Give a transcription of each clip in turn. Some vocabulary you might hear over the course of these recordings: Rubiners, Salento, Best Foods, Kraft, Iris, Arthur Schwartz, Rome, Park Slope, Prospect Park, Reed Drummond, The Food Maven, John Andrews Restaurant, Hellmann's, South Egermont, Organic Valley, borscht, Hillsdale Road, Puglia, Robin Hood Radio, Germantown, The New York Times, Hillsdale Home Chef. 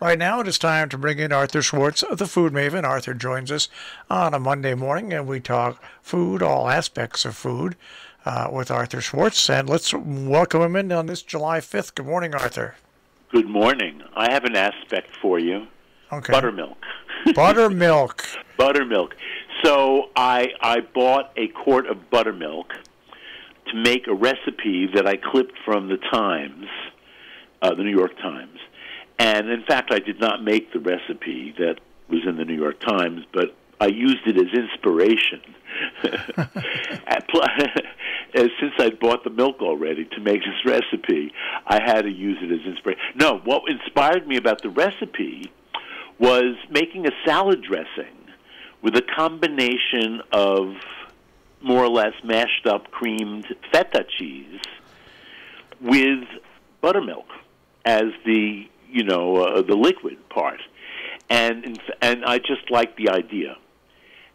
Right now, it is time to bring in Arthur Schwartz of The Food Maven. Arthur joins us on a Monday morning, and we talk food, all aspects of food, with Arthur Schwartz. And let's welcome him in on this July 5th. Good morning, Arthur. Good morning. I have an aspect for you. Okay. Buttermilk. Buttermilk. Buttermilk. So I bought a quart of buttermilk to make a recipe that I clipped from the Times, the New York Times. And, in fact, I did not make the recipe that was in the New York Times, but I used it as inspiration since I'd bought the milk already to make this recipe. I had to use it as inspiration. No, what inspired me about the recipe was making a salad dressing with a combination of more or less mashed up creamed feta cheese with buttermilk as the, you know, the liquid part. And I just like the idea.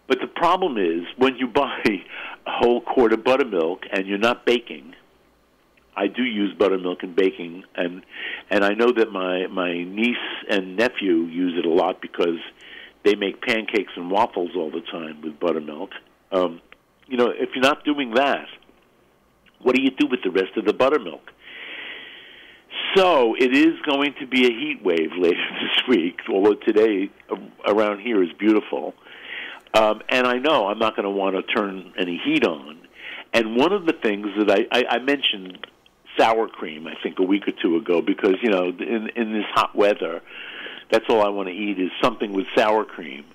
But the problem is when you buy a whole quart of buttermilk and you're not baking. I do use buttermilk in baking, and I know that my niece and nephew use it a lot because they make pancakes and waffles all the time with buttermilk. You know, if you're not doing that, what do you do with the rest of the buttermilk? So it is going to be a heat wave later this week, although today around here is beautiful. And I know I'm not going to want to turn any heat on. And one of the things that I mentioned sour cream, I think, a week or two ago, because, you know, in this hot weather, that's all I want to eat is something with sour cream,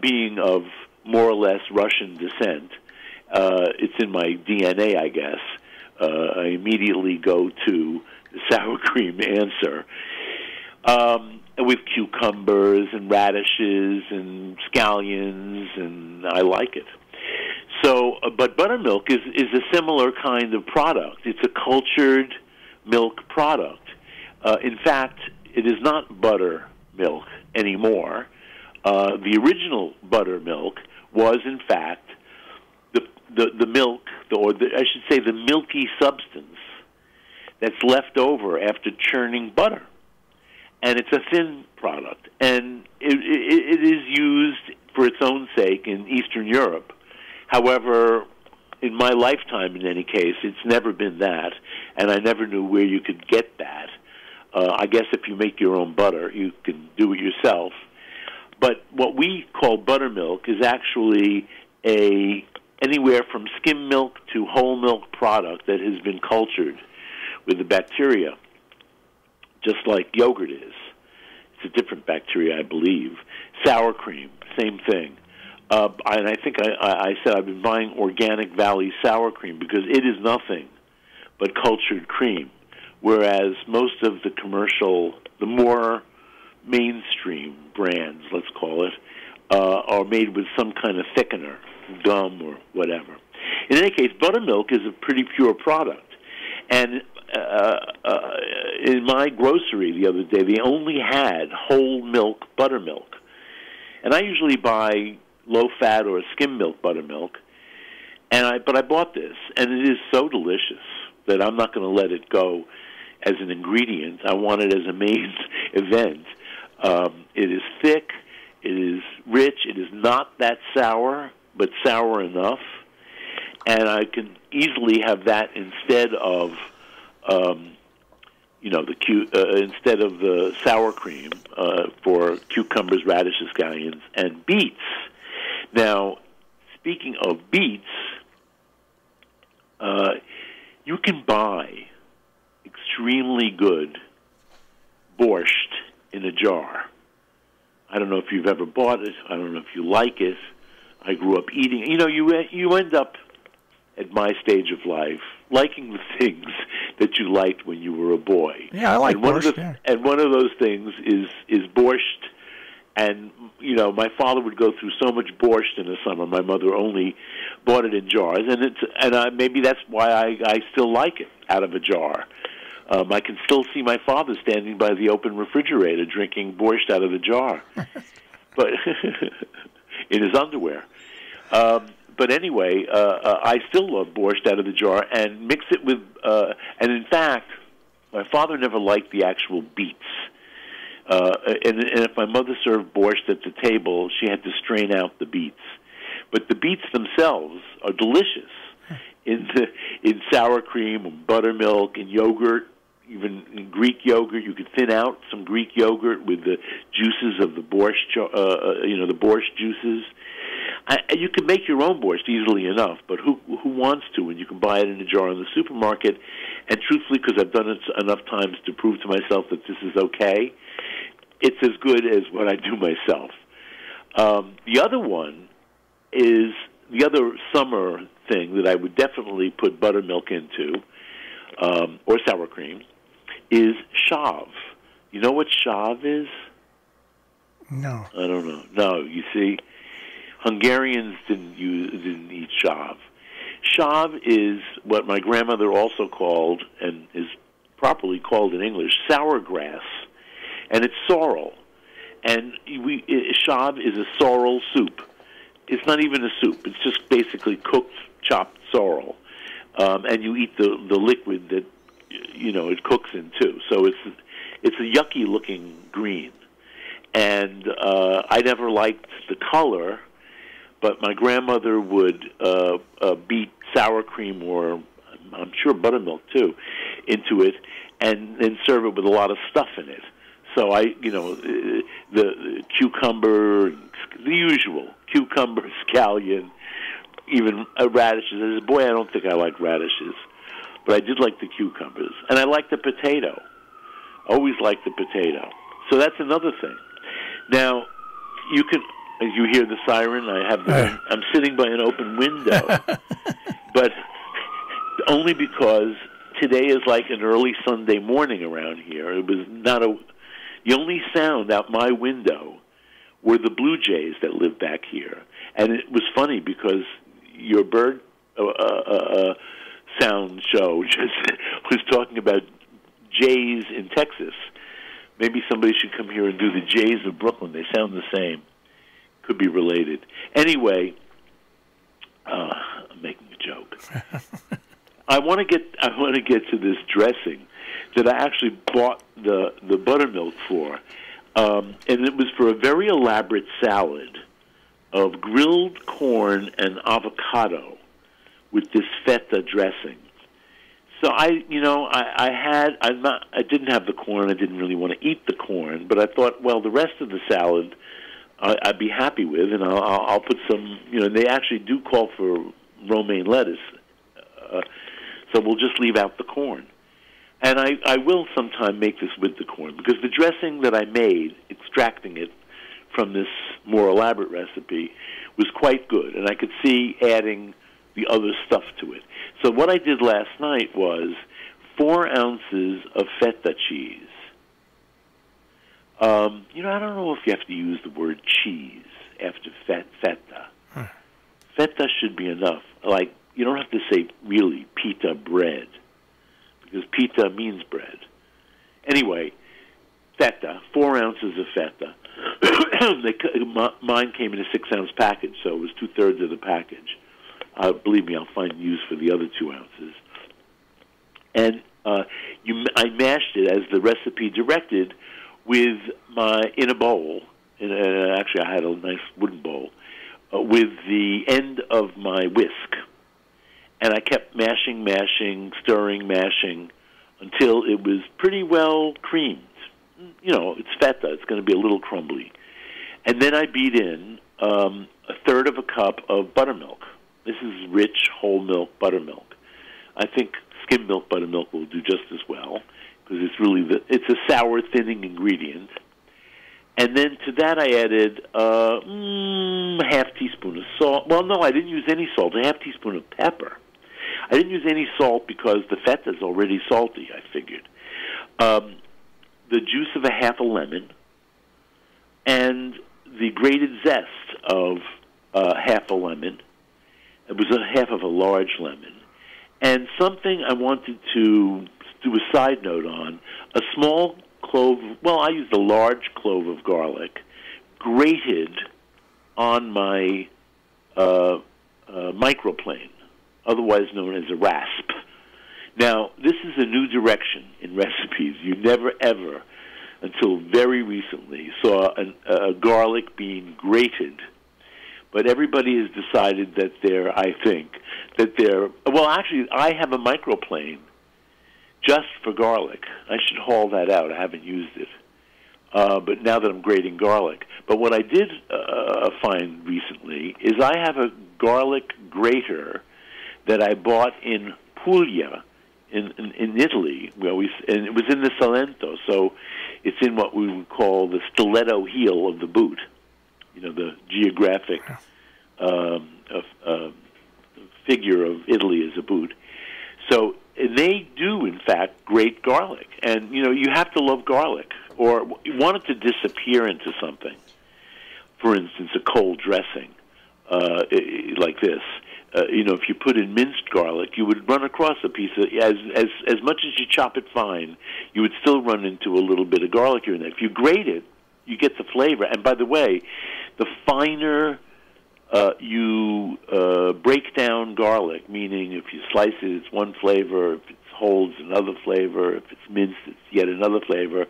being of more or less Russian descent. It's in my DNA, I guess. I immediately go to the sour cream answer. With cucumbers and radishes and scallions, and I like it. So, but buttermilk is a similar kind of product. It's a cultured milk product. In fact, it is not buttermilk anymore. The original buttermilk was, in fact, the milk, I should say the milky substance that's left over after churning butter. And it's a thin product. And it is used for its own sake in Eastern Europe. However, in my lifetime, in any case, it's never been that, and I never knew where you could get that. I guess if you make your own butter, you can do it yourself. But what we call buttermilk is actually anywhere from skim milk to whole milk product that has been cultured with the bacteria, just like yogurt is. It's a different bacteria, I believe. Sour cream, same thing. And I think I said I've been buying Organic Valley sour cream because it is nothing but cultured cream, whereas most of the commercial, the more mainstream brands, let's call it, are made with some kind of thickener, gum or whatever. In any case, buttermilk is a pretty pure product. And in my grocery the other day, they only had whole milk buttermilk. And I usually buy low-fat or skim milk buttermilk, but I bought this, and it is so delicious that I'm not going to let it go as an ingredient. I want it as a main event. It is thick. It is rich. It is not that sour, but sour enough, and I can easily have that instead of, instead of the sour cream for cucumbers, radishes, scallions, and beets. Now, speaking of beets, you can buy extremely good borscht in a jar. I don't know if you've ever bought it. I don't know if you like it. I grew up eating. You know, you end up, at my stage of life, liking the things that you liked when you were a boy. Yeah, I like borscht. And one of those things is borscht. And, you know, my father would go through so much borscht in the summer. My mother only bought it in jars. And maybe that's why I still like it out of a jar. I can still see my father standing by the open refrigerator drinking borscht out of the jar but in his underwear. But anyway, I still love borscht out of the jar and mix it with and in fact, my father never liked the actual beets. And if my mother served borscht at the table, she had to strain out the beets. But the beets themselves are delicious in sour cream and buttermilk and yogurt. Even in Greek yogurt, you could thin out some Greek yogurt with the juices of the borscht, the borscht juices. You can make your own borscht easily enough, but who wants to when you can buy it in a jar in the supermarket? And truthfully, because I've done it enough times to prove to myself that this is okay, it's as good as what I do myself. The other summer thing that I would definitely put buttermilk into, or sour cream, is shav. You know what shav is? No. I don't know. No, you see, Hungarians didn't eat shav. Shav is what my grandmother also called, and is properly called in English, sour grass, and it's sorrel. And shav is a sorrel soup. It's not even a soup. It's just basically cooked, chopped sorrel. And you eat the liquid that, it cooks in, too. So it's a yucky-looking green. And I never liked the color, but my grandmother would beat sour cream, or I'm sure buttermilk, too, into it, and then serve it with a lot of stuff in it. So the cucumber, the usual, cucumber, scallion, even radishes. As a boy, I don't think I like radishes, but I did like the cucumbers. And I liked the potato. Always liked the potato. So that's another thing. Now, you can, as you hear the siren, I'm sitting by an open window, but only because today is like an early Sunday morning around here. It was not the only sound out my window were the blue jays that live back here. And it was funny because your bird sound show just was talking about jays in Texas. Maybe somebody should come here and do the jays of Brooklyn. They sound the same. Could be related. Anyway, I'm making a joke. I want to get to this dressing that I actually bought the buttermilk for, and it was for a very elaborate salad of grilled corn and avocado with this feta dressing. So I didn't have the corn. I didn't really want to eat the corn, but I thought, well, the rest of the salad I'd be happy with, and I'll put some. They actually do call for romaine lettuce. So we'll just leave out the corn. And I will sometime make this with the corn, because the dressing that I made, extracting it from this more elaborate recipe, was quite good, and I could see adding the other stuff to it. So what I did last night was 4 ounces of feta cheese. I don't know if you have to use the word cheese after feta. Huh. Feta should be enough. Like, you don't have to say, really, pita bread, because pita means bread. Anyway, feta, 4 ounces of feta. Mine came in a 6-ounce package, so it was 2/3 of the package. Believe me, I'll find use for the other 2 ounces. And I mashed it as the recipe directed in a bowl. And, actually, I had a nice wooden bowl with the end of my whisk. And I kept mashing, stirring, until it was pretty well creamed. It's feta. It's going to be a little crumbly. And then I beat in 1/3 of a cup of buttermilk. This is rich, whole milk buttermilk. I think skim milk buttermilk will do just as well, because it's really it's a sour thinning ingredient. And then to that I added a half teaspoon of salt. Well, no, I didn't use any salt. A half teaspoon of pepper. I didn't use any salt because the feta is already salty, I figured. The juice of a half a lemon, and the grated zest of half a lemon. It was a half of a large lemon. And something I wanted to do a side note on, a small clove, well, I used a large clove of garlic, grated on my microplane, otherwise known as a rasp. Now, this is a new direction in recipes. You never, ever until very recently, saw a garlic being grated. But everybody has decided that they're, I think, that they're, well, actually, I have a microplane just for garlic. I should haul that out. I haven't used it. But now that I'm grating garlic. But what I did find recently is I have a garlic grater that I bought in Puglia, in Italy, and it was in the Salento, so it's in what we would call the stiletto heel of the boot, you know, the geographic figure of Italy as a boot. So they do, in fact, grate garlic, and you know you have to love garlic. Or want it to disappear into something, for instance, a cold dressing like this. You know, if you put in minced garlic, you would run across a piece of, as much as you chop it fine, you would still run into a little bit of garlic here and there. If you grate it, you get the flavor. And by the way, the finer you break down garlic, meaning if you slice it, it's one flavor. If it's whole, it's another flavor. If it's minced, it's yet another flavor.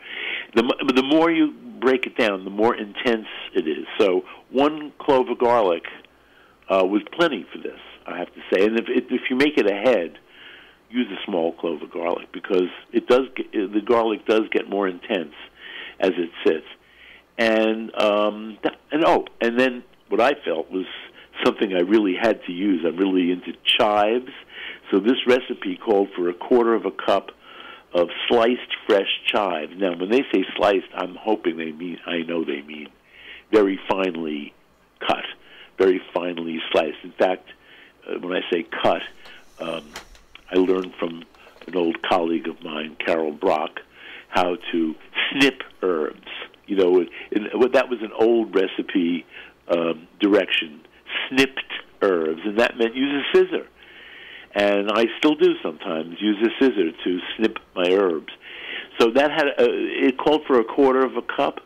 The more you break it down, the more intense it is. So one clove of garlic was plenty for this, I have to say. And if you make it a head, use a small clove of garlic because it does get, the garlic does get more intense as it sits. And then what I felt was something I really had to use. I'm really into chives. So this recipe called for 1/4 cup of sliced fresh chives. Now, when they say sliced, I'm hoping they mean, I know they mean very finely cut, very finely sliced. In fact, when I say cut, I learned from an old colleague of mine, Carol Brock, how to snip herbs. You know, that was an old recipe direction, snipped herbs, and that meant use a scissor. And I still do sometimes use a scissor to snip my herbs. So that had it called for 1/4 cup.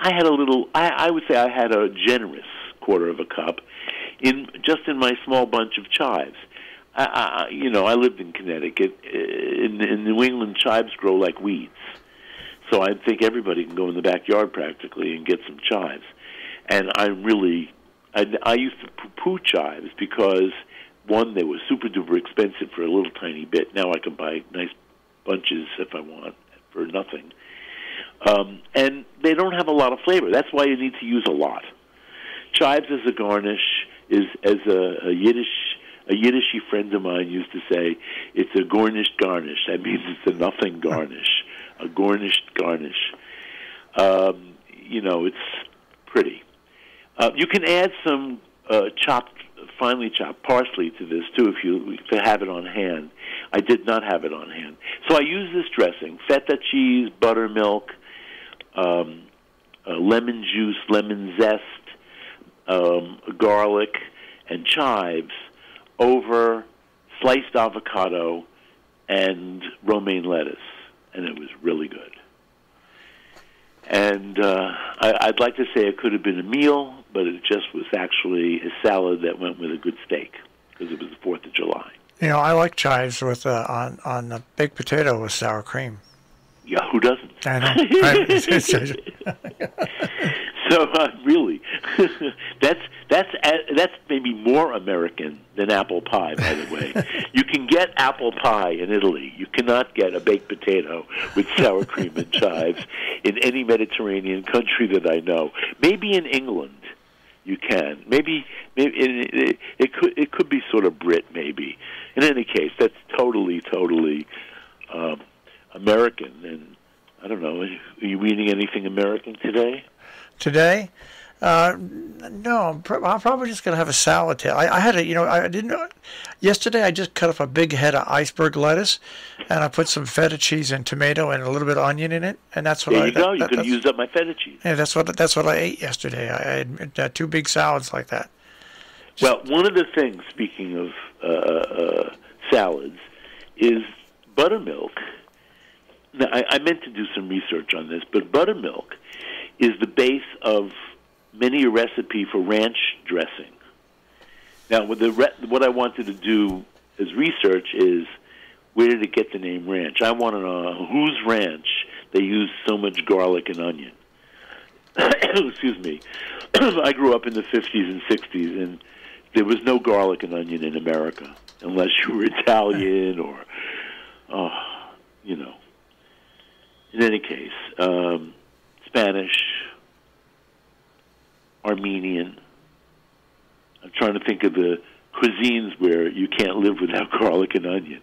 I had a little. I would say I had a generous 1/4 cup in my small bunch of chives. You know, I lived in Connecticut. In New England, chives grow like weeds. So I think everybody can go in the backyard practically and get some chives. And I used to poo-poo chives because. One, they were super-duper expensive for a little tiny bit. Now I can buy nice bunches if I want for nothing. And they don't have a lot of flavor. That's why you need to use a lot. Chives as a garnish is, as a Yiddishy friend of mine used to say, it's a gornished garnish. That means it's a nothing garnish, a gornished garnish. You know, it's pretty. You can add some finely chopped parsley to this, too, if you have it on hand. I did not have it on hand. So I use this dressing, feta cheese, buttermilk, lemon juice, lemon zest, garlic, and chives over sliced avocado and romaine lettuce, and it was really good. And I'd like to say it could have been a meal, but it just was actually a salad that went with a good steak because it was the 4th of July. You know, I like chives with on a baked potato with sour cream. Yeah, who doesn't? I know. So really, that's maybe more American than apple pie. By the way, you can get apple pie in Italy. You cannot get a baked potato with sour cream and chives in any Mediterranean country that I know. Maybe in England, you can. Maybe it could be sort of Brit. Maybe in any case, that's totally American. And I don't know. Are you eating anything American today? Today? No, I'm probably just going to have a salad. I had a, you know, I didn't know. Yesterday I just cut off a big head of iceberg lettuce, and I put some feta cheese and tomato and a little bit of onion in it, and that's what I. There you go. You could have used up my feta cheese. Yeah, that's what I ate yesterday. I had 2 big salads like that. Well, one of the things, speaking of salads, is buttermilk. Now, I meant to do some research on this, but buttermilk is the base of many a recipe for ranch dressing. Now, what I wanted to do as research is, where did it get the name ranch? I want to know whose ranch they use so much garlic and onion. Excuse me. I grew up in the 50s and 60s, and there was no garlic and onion in America unless you were Italian or, you know. In any case, Spanish, Armenian. I'm trying to think of the cuisines where you can't live without garlic and onion.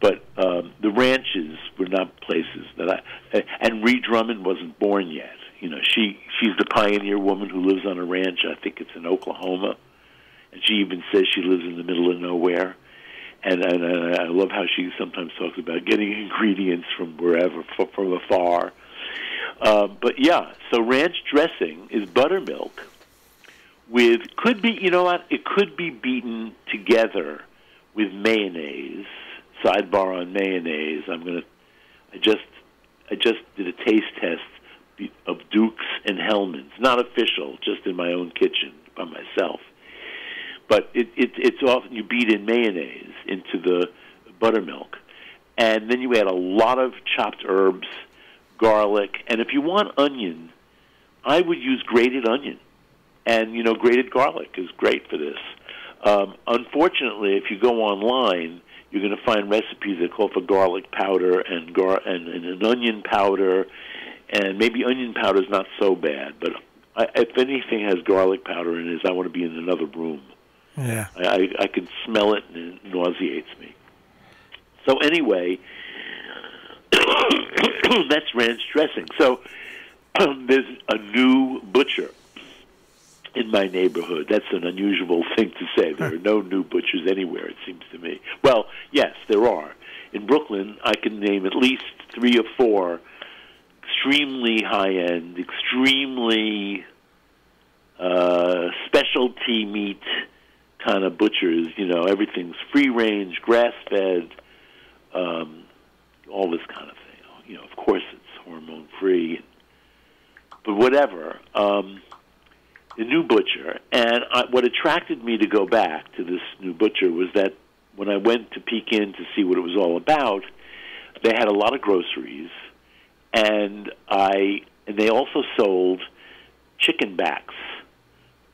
But the ranches were not places that I... And Reed Drummond wasn't born yet. You know, she's the pioneer woman who lives on a ranch. I think it's in Oklahoma. And she even says she lives in the middle of nowhere. And I love how she sometimes talks about getting ingredients from wherever, from afar. But, yeah, so ranch dressing is buttermilk with... Could be, you know what? It could be beaten together with mayonnaise. Sidebar on mayonnaise. I just did a taste test of Duke's and Hellmann's. Not official, just in my own kitchen by myself. But it's often you beat in mayonnaise into the buttermilk, and then you add a lot of chopped herbs, garlic, and if you want onion, I would use grated onion, and you know grated garlic is great for this. Unfortunately, if you go online, you're going to find recipes that call for garlic powder and an onion powder, and maybe onion powder is not so bad. But if anything has garlic powder in it, I want to be in another room. Yeah, I can smell it and it nauseates me. So anyway, that's ranch dressing. So there's a new butcher in my neighborhood. That's an unusual thing to say. There are no new butchers anywhere, it seems to me. Well, yes, there are. In Brooklyn, I can name at least 3 or 4 extremely high-end, extremely specialty meat kind of butchers. You know, everything's free-range, grass-fed, all this kind of thing. You know, of course it's hormone-free, but whatever. The new butcher, and what attracted me to go back to this new butcher was that when I went to peek in to see what it was all about, they had a lot of groceries, and they also sold chicken backs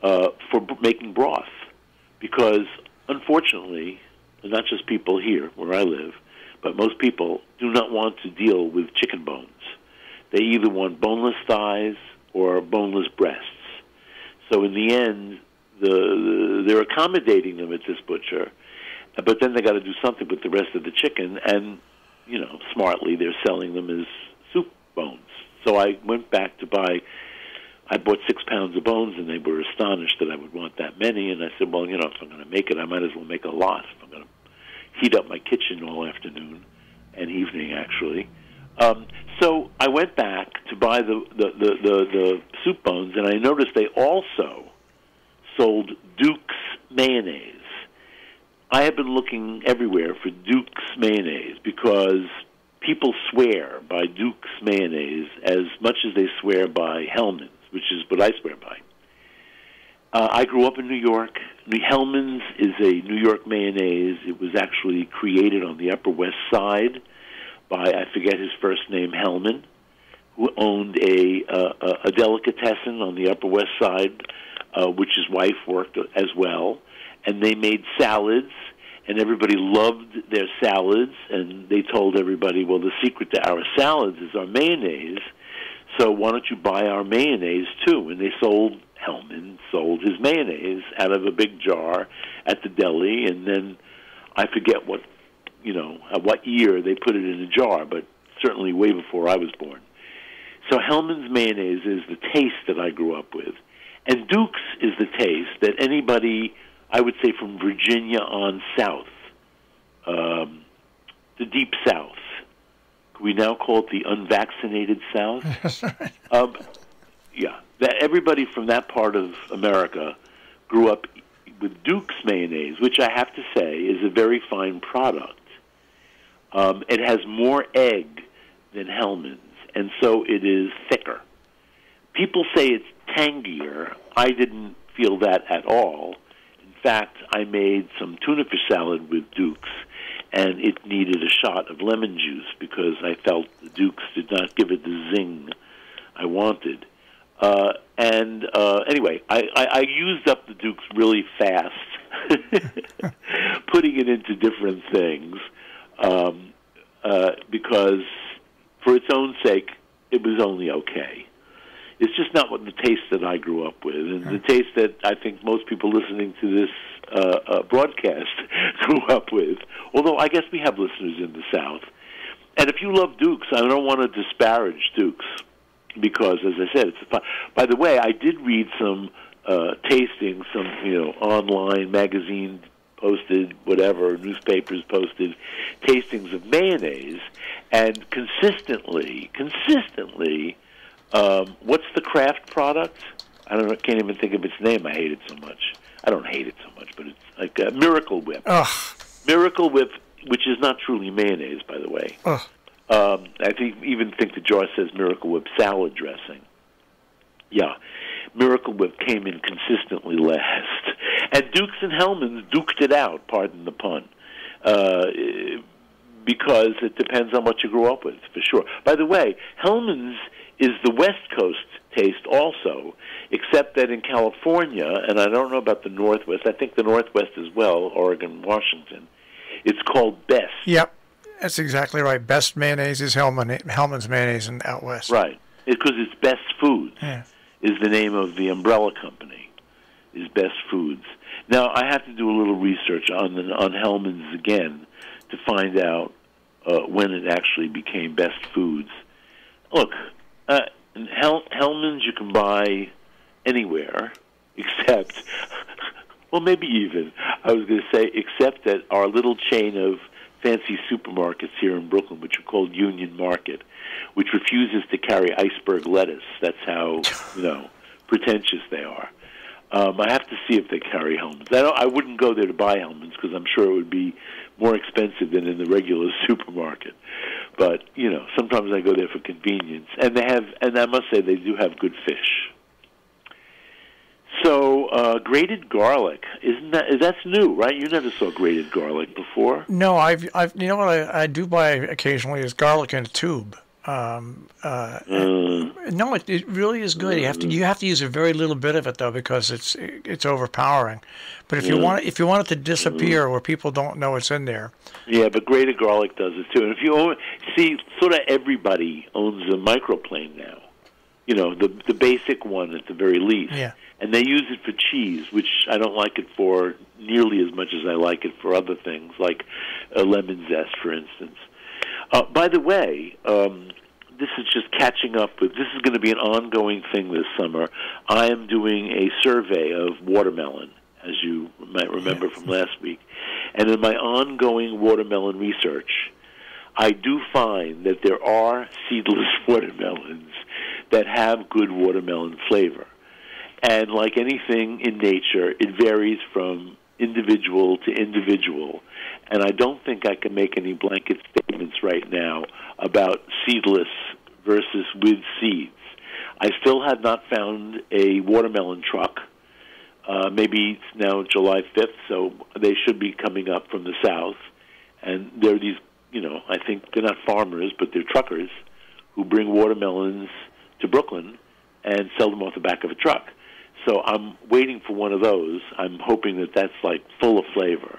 for making broth, because unfortunately, not just people here where I live, but most people do not want to deal with chicken bones. They either want boneless thighs or boneless breasts. So in the end, they're accommodating them at this butcher, but then they got to do something with the rest of the chicken, and you know, smartly they're selling them as soup bones. So I went back to buy. I bought 6 pounds of bones, and they were astonished that I would want that many. And I said, well, you know, if I'm going to make it, I might as well make a lot. If I'm going to heat up my kitchen all afternoon and evening, actually. So I went back to buy the soup bones, and I noticed they also sold Duke's mayonnaise. I have been looking everywhere for Duke's mayonnaise because people swear by Duke's mayonnaise as much as they swear by Hellmann's, which is what I swear by. I grew up in New York. Hellmann's is a New York mayonnaise. It was actually created on the Upper West Side by, I forget his first name, Hellman, who owned a delicatessen on the Upper West Side, which his wife worked as well. And they made salads, and everybody loved their salads. And they told everybody, well, the secret to our salads is our mayonnaise, so why don't you buy our mayonnaise, too? And they sold, Hellman sold his mayonnaise out of a big jar at the deli, and then I forget what, you know, what year they put it in a jar, but certainly way before I was born. So Hellmann's mayonnaise is the taste that I grew up with. And Duke's is the taste that anybody, I would say from Virginia on south, the deep south. We now call it the unvaccinated south. That's right. Yeah, that everybody from that part of America grew up with Duke's mayonnaise, which I have to say is a very fine product. It has more egg than Hellmann's, and so it is thicker. People say it's tangier. I didn't feel that at all. In fact, I made some tuna fish salad with Duke's, and it needed a shot of lemon juice because I felt the Duke's did not give it the zing I wanted. Anyway, I used up the Duke's really fast, putting it into different things, because for its own sake, it was only okay. It's just not what the taste that I grew up with, and the taste that I think most people listening to this broadcast grew up with, although I guess we have listeners in the South. And if you love Duke's, I don't want to disparage Duke's because, as I said, it's a fun. By the way, I did read some tastings, some online magazine posted, whatever, newspapers posted tastings of mayonnaise, and consistently, what's the Kraft product? I don't know, can't even think of its name. I hate it so much. I don't hate it so much, but it's like Miracle Whip. Ugh. Miracle Whip, which is not truly mayonnaise, by the way. I even think the jar says Miracle Whip salad dressing. Yeah. Miracle Whip came in consistently last. And Duke's and Hellmann's duked it out, pardon the pun, because it depends on what you grew up with, for sure. By the way, Hellmann's is the West Coast taste also, except that in California, and I don't know about the Northwest, I think the Northwest as well, Oregon, Washington, it's called Best. Yep, that's exactly right. Best mayonnaise is Hellmann's mayonnaise out West. Right, because it's Best Foods is the name of the umbrella company, is Best Foods. Now, I have to do a little research on Hellmann's again to find out when it actually became Best Foods. Look, Hellmann's you can buy anywhere except, well, maybe even, I was going to say, except at our little chain of fancy supermarkets here in Brooklyn, which are called Union Market, which refuses to carry iceberg lettuce. That's how, pretentious they are. I have to see if they carry Hellmann's. I wouldn't go there to buy Hellmann's because I'm sure it would be more expensive than in the regular supermarket. But, sometimes I go there for convenience. And I must say, they do have good fish. So, grated garlic, that's new, right? You never saw grated garlic before? No, I've what I do buy occasionally is garlic in a tube. No, it really is good. You have to use a very little bit of it though, because it's overpowering. But if you want it to disappear where people don't know it's in there. Yeah, but grated garlic does it too. And if you sort of everybody owns a microplane now. The basic one at the very least. Yeah. And they use it for cheese, which I don't like it for nearly as much as I like it for other things, like lemon zest, for instance. By the way, this is just catching up with. This is going to be an ongoing thing this summer. I am doing a survey of watermelon, as you might remember from last week. And in my ongoing watermelon research, I do find that there are seedless watermelons that have good watermelon flavor. And like anything in nature, it varies from individual to individual. And I don't think I can make any blanket statements right now about seedless versus with seeds. I still have not found a watermelon truck. Maybe it's now July 5th, so they should be coming up from the South. And they're these, I think they're not farmers, but they're truckers who bring watermelons to Brooklyn and sell them off the back of a truck. So I'm waiting for one of those. I'm hoping that that's, full of flavor.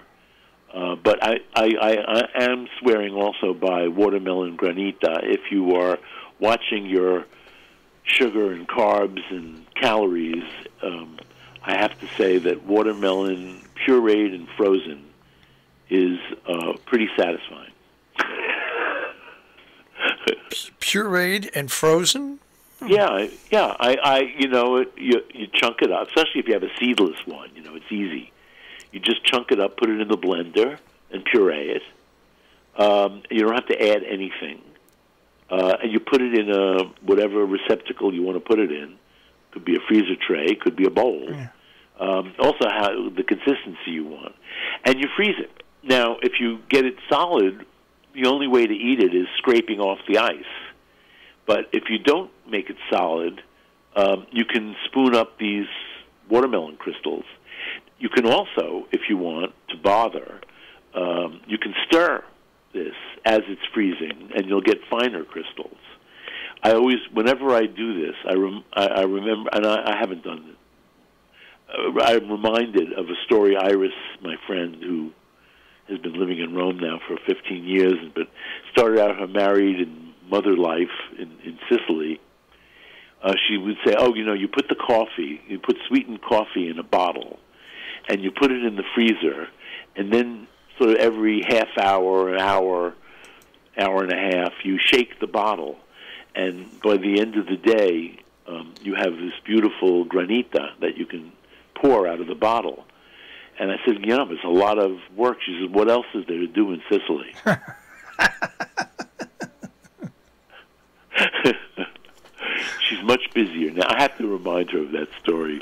But I am swearing also by watermelon granita. If you are watching your sugar and carbs and calories, I have to say that watermelon pureed and frozen is pretty satisfying. Pureed and frozen? Yeah. You chunk it up, especially if you have a seedless one. It's easy. You just chunk it up, put it in the blender, and puree it. You don't have to add anything. And you put it in whatever receptacle you want to put it in. Could be a freezer tray, could be a bowl. Yeah. Also, how the consistency you want. And you freeze it. Now, if you get it solid, the only way to eat it is scraping off the ice. But if you don't make it solid, you can spoon up these watermelon crystals. You can also, if you want to bother, You can stir this as it's freezing, and you'll get finer crystals. I always, whenever I do this, I remember, and I haven't done it, I'm reminded of a story. Iris, my friend, who has been living in Rome now for 15 years, but started out her married and mother life in Sicily, she would say, oh, you know, you put the coffee, you put sweetened coffee in a bottle, and you put it in the freezer, and then sort of every half hour, an hour, hour and a half, you shake the bottle, and by the end of the day, you have this beautiful granita that you can pour out of the bottle. And I said, you know, it's a lot of work. She said, what else is there to do in Sicily? She's much busier now. I have to remind her of that story.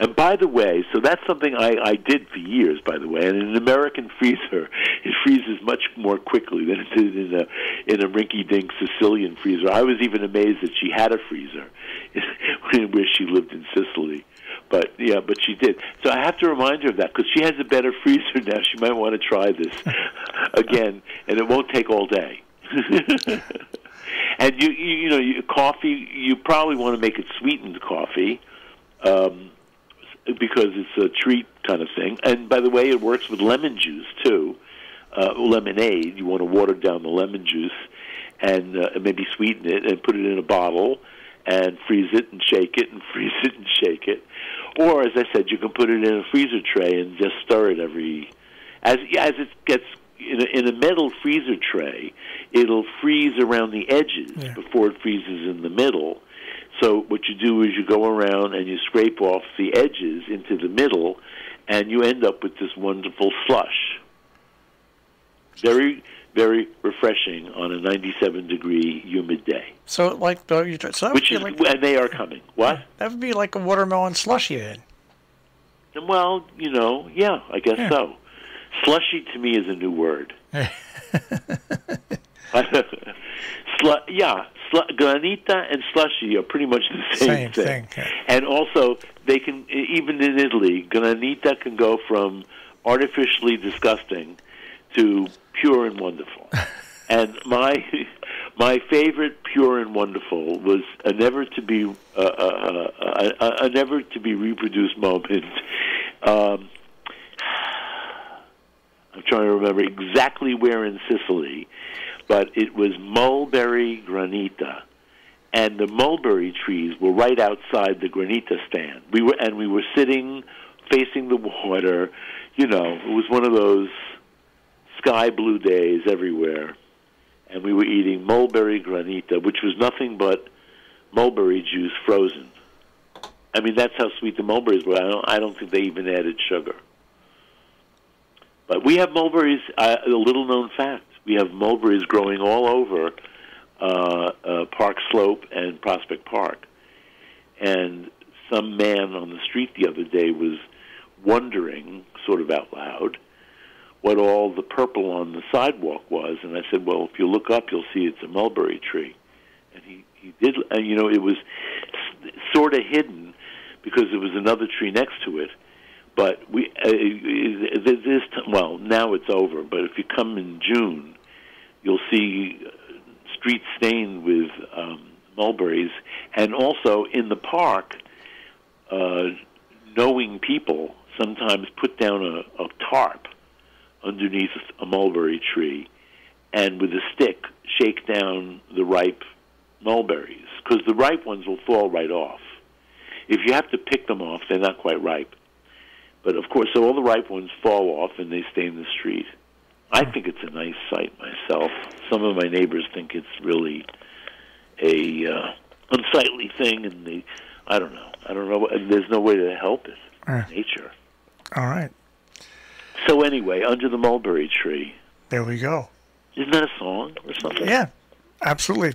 And by the way, so that's something I did for years, by the way. And in an American freezer, it freezes much more quickly than it did in a rinky-dink Sicilian freezer. I was even amazed that she had a freezer where she lived in Sicily. But, yeah, but she did. So I have to remind her of that because she has a better freezer now. She might want to try this again, and it won't take all day. And, you know, coffee, you probably want to make it sweetened coffee, because it's a treat kind of thing. And, by the way, it works with lemon juice, too, lemonade. You want to water down the lemon juice and maybe sweeten it and put it in a bottle and freeze it and shake it and freeze it and shake it. Or, as I said, you can put it in a freezer tray and just stir it as it gets in a metal freezer tray, it'll freeze around the edges [S2] Yeah. [S1] Before it freezes in the middle. So what you do is you go around and you scrape off the edges into the middle, and you end up with this wonderful slush. Very, very refreshing on a 97-degree humid day. So, like, and they are coming. What? That would be like a watermelon slushy then. Well, you know, yeah, I guess so. Slushy to me is a new word. Granita and slushy are pretty much the same thing. And also, they can, even in Italy, granita can go from artificially disgusting to pure and wonderful. And my favorite pure and wonderful was a never to be a never to be reproduced moment. I'm trying to remember exactly where in Sicily, but it was mulberry granita, and the mulberry trees were right outside the granita stand. We were sitting facing the water. You know, it was one of those sky blue days everywhere, and we were eating mulberry granita, which was nothing but mulberry juice frozen. I mean, that's how sweet the mulberries were. I don't think they even added sugar. But we have mulberries, a little-known fact, we have mulberries growing all over Park Slope and Prospect Park. And some man on the street the other day was wondering, sort of out loud, what all the purple on the sidewalk was. And I said, well, if you look up, you'll see it's a mulberry tree. And he did, and, you know, it was sort of hidden because there was another tree next to it. But we well, now it's over, but if you come in June, you'll see streets stained with mulberries. And also in the park, knowing people sometimes put down a tarp underneath a mulberry tree and with a stick shake down the ripe mulberries, because the ripe ones will fall right off. If you have to pick them off, they're not quite ripe. But, of course, so all the ripe ones fall off and they stay in the street. I think it's a nice sight myself. Some of my neighbors think it's really a unsightly thing, and I don't know. And there's no way to help it. Nature. All right. So anyway, under the mulberry tree. There we go. Isn't that a song or something? Yeah, absolutely.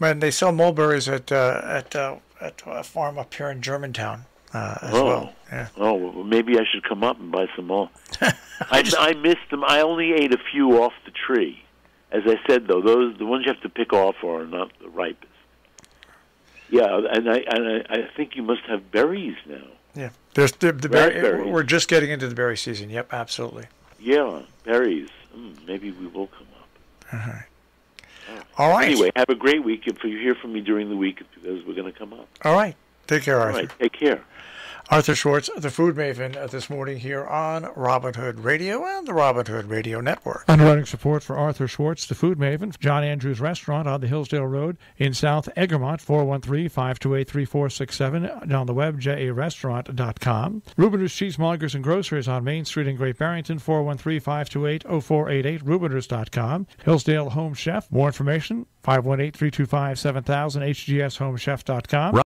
Man, they sell mulberries at a farm up here in Germantown. As well. Yeah. Oh, well, maybe I should come up and buy some more. I missed them. I only ate a few off the tree. As I said, though, the ones you have to pick off are not the ripest. Yeah, and I think you must have berries now. Yeah, there's the berries. We're just getting into the berry season. Yep, absolutely. Yeah, berries. Maybe we will come up. Uh-huh. Yeah. All right. Anyway, have a great week. If you hear from me during the week, because we're going to come up. All right. Take care, Arthur. All right. Take care. Arthur Schwartz, the Food Maven, this morning here on Robin Hood Radio and the Robin Hood Radio Network. Underwriting support for Arthur Schwartz, the Food Maven, John Andrews Restaurant on the Hillsdale Road in South Egermont, 413-528-3467, and on the web, jarestaurant.com. Rubiners Cheesemongers and Groceries on Main Street in Great Barrington, 413-528-0488, Rubiners.com. Hillsdale Home Chef, more information, 518-325-7000, HGSHomeChef.com.